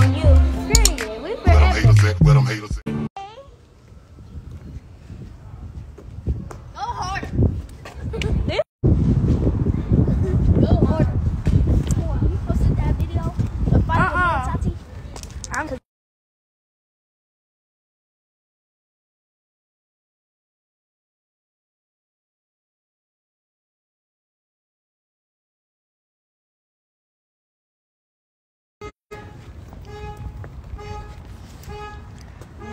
on you. Period. We forever. Let them hate us. Go harder. Go harder. Oh, you posted that video of Tati? I'm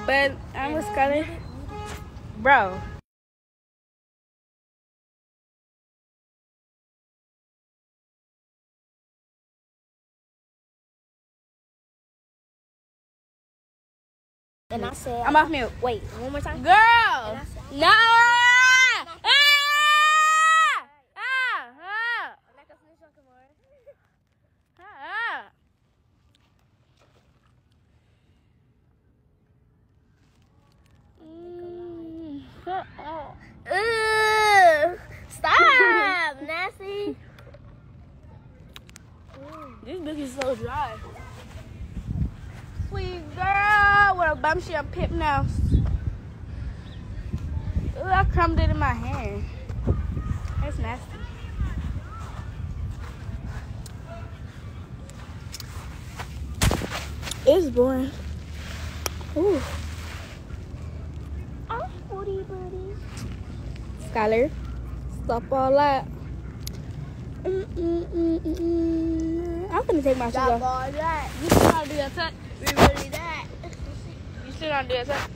but I'm with Skylar. Bro. And I said, I'm off mute. Wait, one more time. Girl! Said, no! Stop, nasty. This bitch is so dry. Sweet girl, what a bum she a pip now. Ooh, I crumbed it in my hand. That's nasty. It's boring. Ooh. Skylar, stop all that. I'm gonna take my shoes off. Stop all that. You still not do your touch. We really that. You still not do your touch.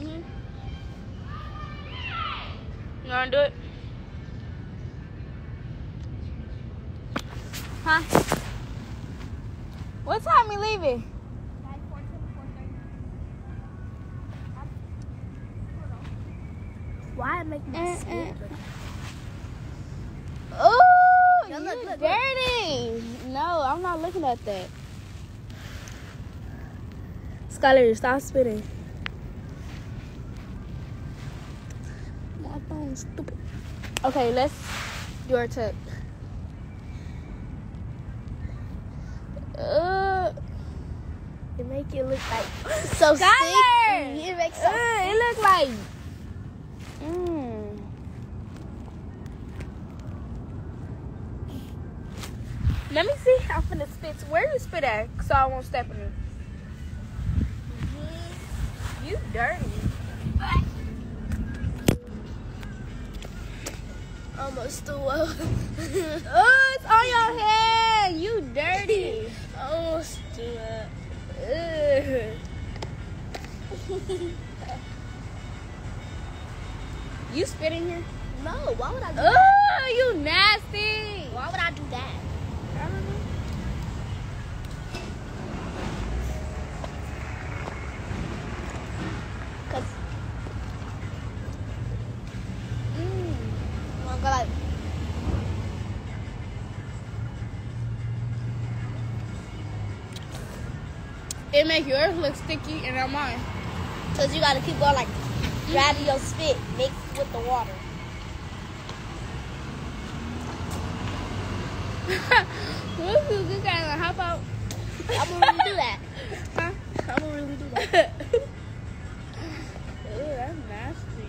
You gonna do it? Huh? What time we leaving? Why make me sick? Oh, you look dirty. Look. No, I'm not looking at that. Skylar, stop spitting. My phone's stupid. Okay, let's do our tuck. It make you look like so sick. It makes so sick. It look like. Let me see how finna spit. Where you spit at? So I won't step in it. You dirty. Almost threw up. Oh, it's on your head. You dirty. Almost threw up. You spit in here? No, why would I do that? Oh, you nasty. Why would I do that? I don't know. Cause. Oh my God. It make yours look sticky and not mine. Cause you gotta keep going like grabbing your spit, mix it with the water. Woo-hoo, good guy, like, hop out. I'm gonna really do that. Huh? I'm gonna really do that. Ooh, that's nasty.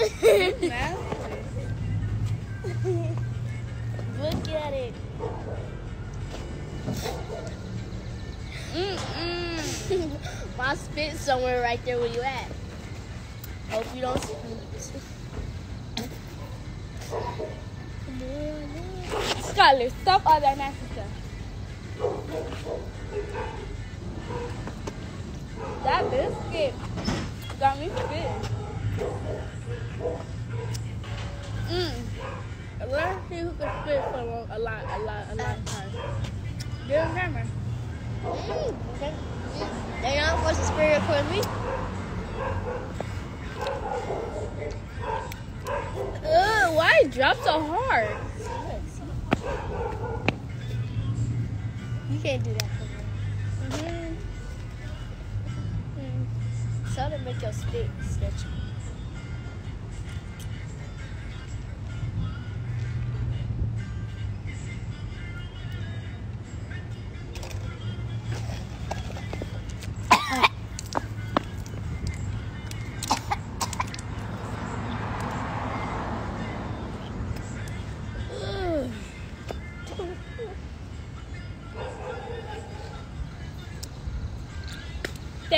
That's nasty. Look at it. My spit somewhere right there where you at. Hope you don't spit. Skylar, stop all that nasty stuff. That biscuit got me spit. Let's see who can spit for a lot time. Do you remember? Okay. They're not supposed to spit record me. Ugh, why it dropped so hard? You can't do that for me. So to make your spit stretchy.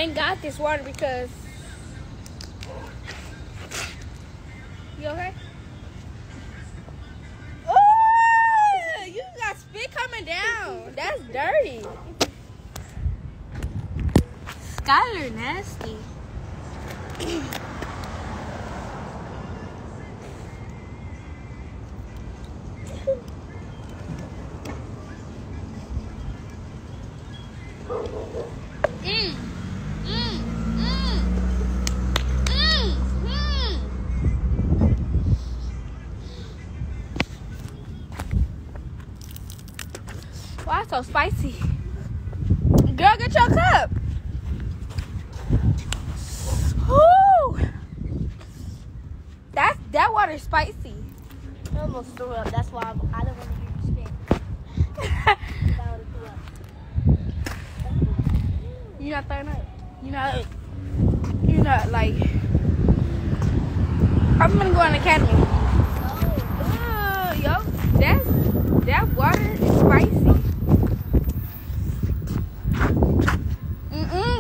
ain't got this water because... You okay? Ooh! You got spit coming down. That's dirty. Skylar nasty. Why so spicy? Girl, get your cup. Woo! That water's spicy. I almost threw up. That's why I don't want to hear you spit. I would threw up. You're not throwing up. You're not like. I'm gonna go on the academy. Oh, yo, that water is spicy.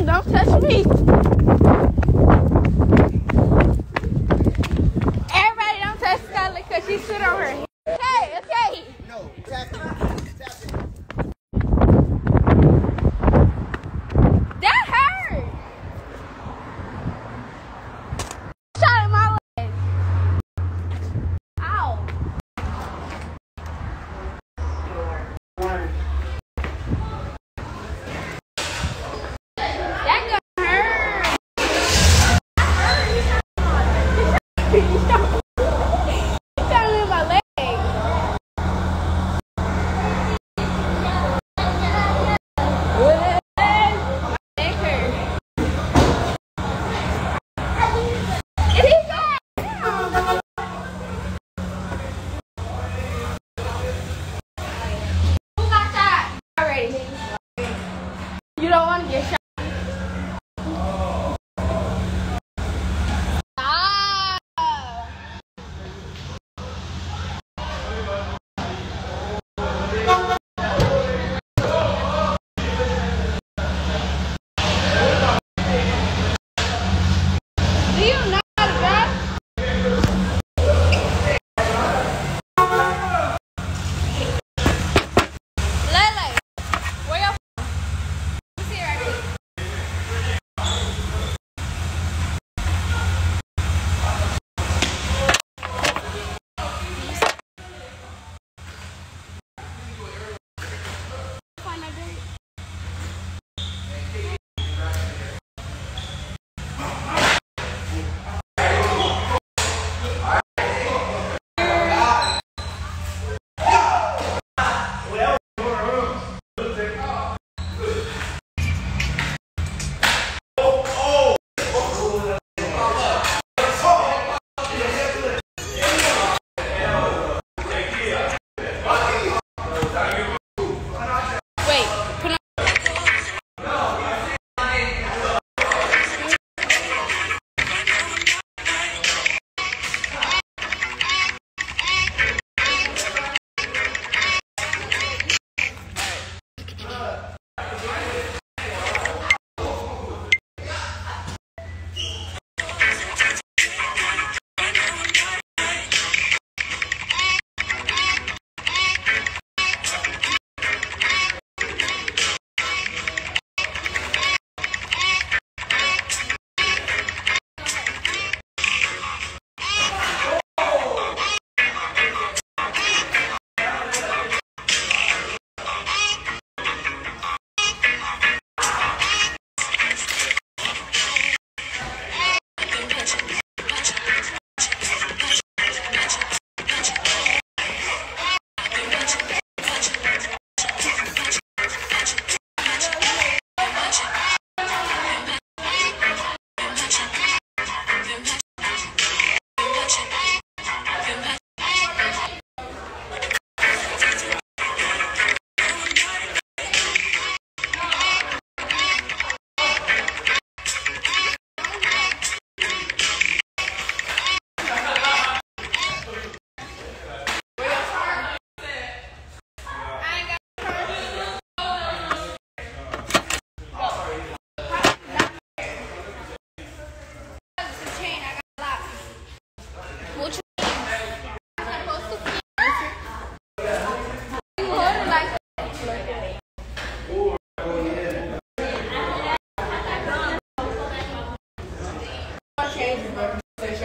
Don't touch me. Everybody don't touch Skylar because she stood on her head. Okay, okay. No, tap it. Tap it. That hurt. Shot in my leg. Ow. One. You don't want to get shot.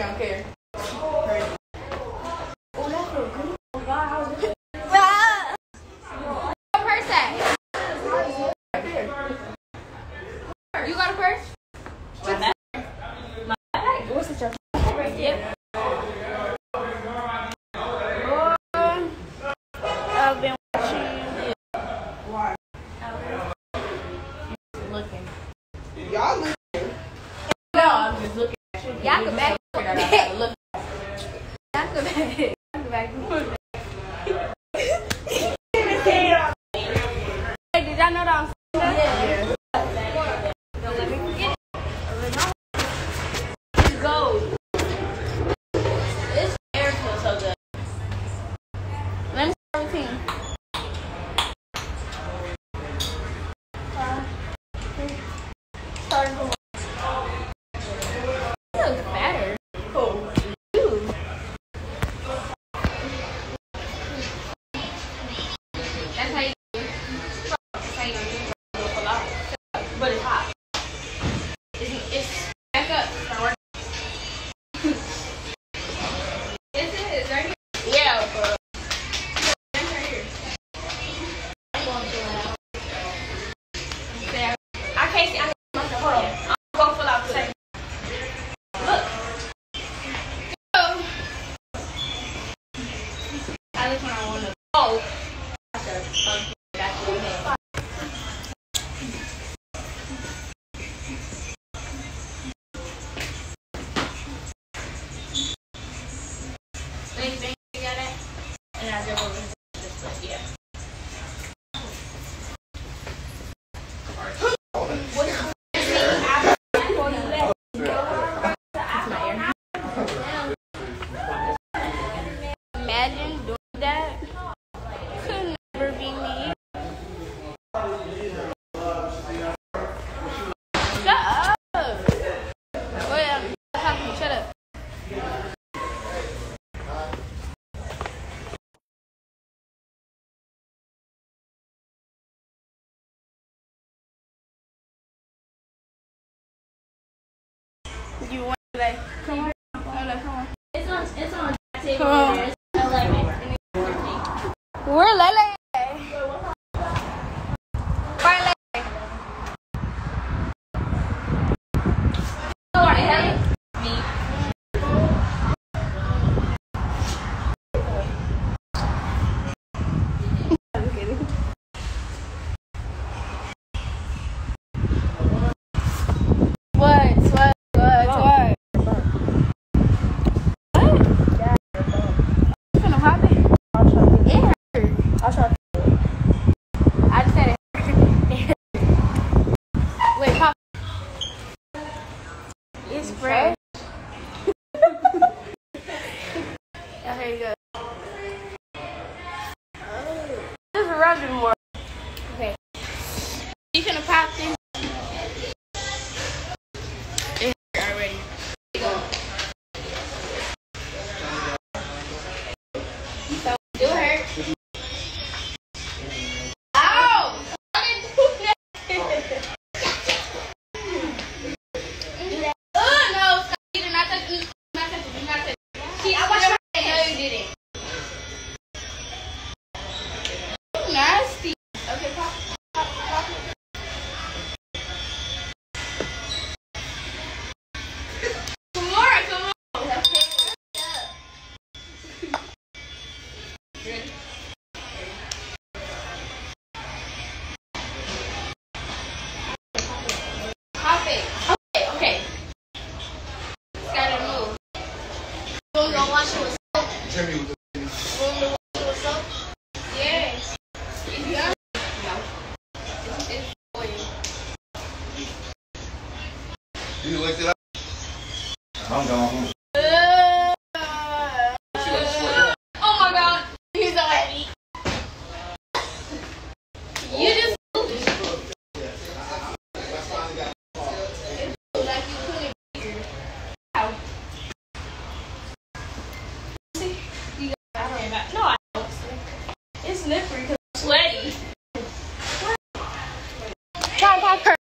don't care. You want to like, come on, come on. It's on the table. Come on. Like, we're Lele. Bye, Lele. Me. I'm kidding.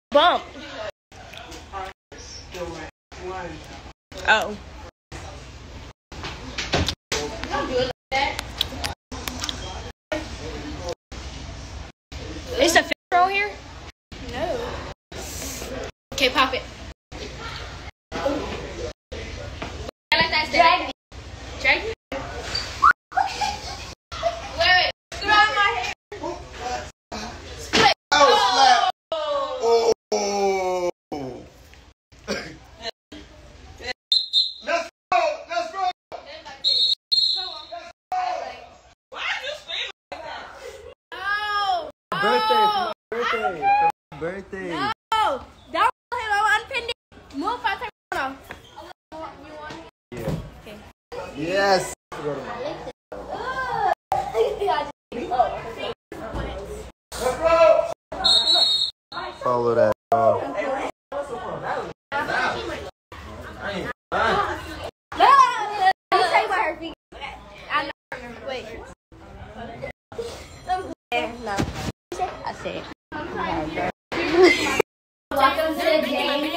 Bump. Oh. Okay, pop it. Drag me. Drag me? Wait. Grab my hair. Split. Oh, oh. Slap. Oh. Let's go. Let's go. Why are you screaming like that? No. Oh. Birthday. Oh. Birthday. No. Yes! I like it. Oh! Follow that. I said it.